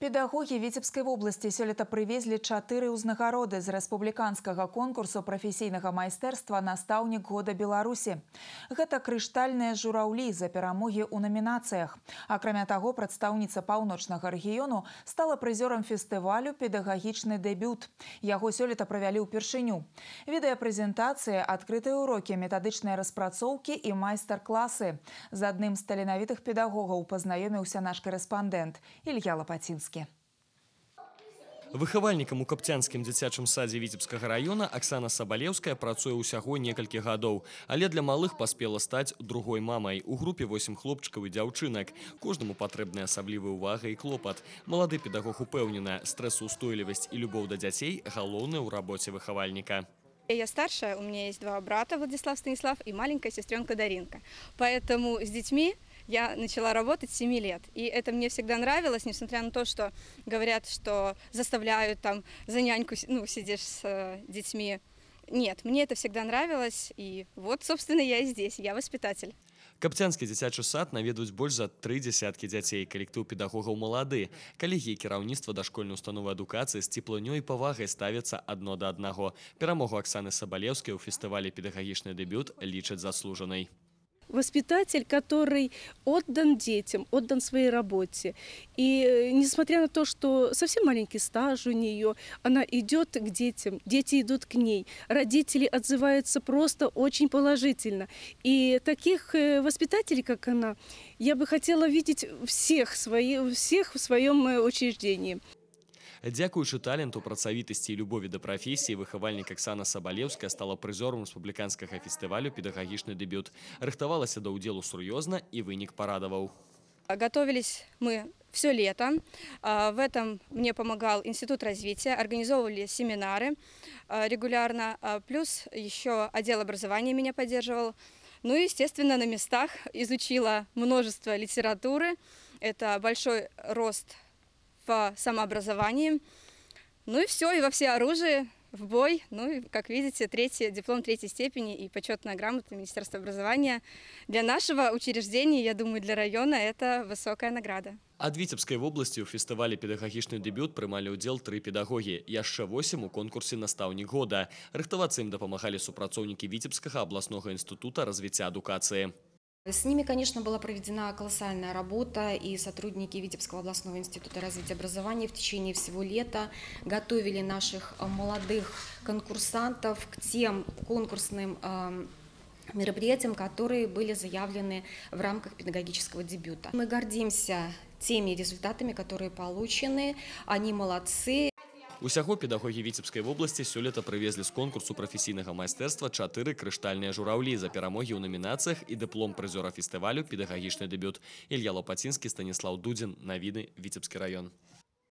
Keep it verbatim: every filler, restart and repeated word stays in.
Педагоги Витебской области сёлета привезли четыре узнагароды из республиканского конкурса профессийного майстерства «Наставник года Беларуси». Это «Крыштальные журавли» за перемоги у номинациях. А кроме того, представница паўночнага региону стала призером фестивалю «Педагогический дебют». Его сёлета провели упершыню. Видеопрезентации, открытые уроки, методичные распрацовки и мастер-классы. За одним из таленавитых педагогов познакомился наш корреспондент Илья Лопатинцев. Выхавальнікам у Каптянскім дзіцячым садзе Витебскага района Оксана Соболевская працуе ўсяго некалькі гадоў, але для малых паспела стаць другой мамай. У групе восем хлопчыкаў і дзяўчынак. Кожнаму патрэбная асаблівая ўвага і клопат. Малады педагог упэўнена, стрэсаўстойлівасць і любоў да дзяцей галоўнае ў рабоце выхавальніка. Я старшая, у меня есть два брата, Владислав Станислав и маленькая сестренка Даринка. Поэтому с детьми я начала работать с семи лет, и это мне всегда нравилось, несмотря на то, что говорят, что заставляют там за няньку, ну, сидишь с э, детьми. Нет, мне это всегда нравилось, и вот, собственно, я и здесь, я воспитатель. Каптянскі дзіцячы сад наведуць больш за тры дзясяткі дзяцей. Калектыў педагогаў малады. Калегі і кіраўніцтва дашкольнай установы адукацыі з цеплынёй і павагай ставяцца адно да аднаго. Перамогу Оксаны Соболевскай у фестывалі «Педагогічны дебют» лічаць заслужанай. Воспитатель, который отдан детям, отдан своей работе. И несмотря на то, что совсем маленький стаж у нее, она идет к детям, дети идут к ней. Родители отзываются просто очень положительно. И таких воспитателей, как она, я бы хотела видеть всех, свои, всех в своем учреждении. Дякуючы таленту, працавітасці і любові да прафесіі, выхавальнік Оксана Соболевская стала прызёрам рэспубліканскага фестывалю «Педагогічны дебют». Рыхтавалася да ўдзелу сур'ёзна і вынік парадаваў. Готовились мы все лето. В этом мне помогал институт развития. Организовывали семинары регулярно. Плюс еще отдел образования меня поддерживал. Ну и, естественно, на местах изучила множество литературы. Это большой рост по самообразованию. Ну и все, и во всеоружии, в бой. Ну и, как видите, третий, диплом третьей степени и почетная грамота Министерства образования. Для нашего учреждения, я думаю, для района это высокая награда. От Витебской области у фестиваля «Педагогичный дебют» принимали удел три педагоги, еще восемь у конкурсе «Наставник года». Рыхтоваться им допомагали супрацовники Витебского областного института развития эдукации. С ними, конечно, была проведена колоссальная работа, и сотрудники Витебского областного института развития образования в течение всего лета готовили наших молодых конкурсантов к тем конкурсным мероприятиям, которые были заявлены в рамках педагогического дебюта. Мы гордимся теми результатами, которые получены, они молодцы. Усяго педагоги Витебской области сёлета привезли с конкурсу профессийного майстерства четыре крыштальные журавли за перемоги в номинациях и диплом призера фестивалю «Педагогичный дебют». Илья Лопатинский, Станислав Дудин. Новины, Витебский район.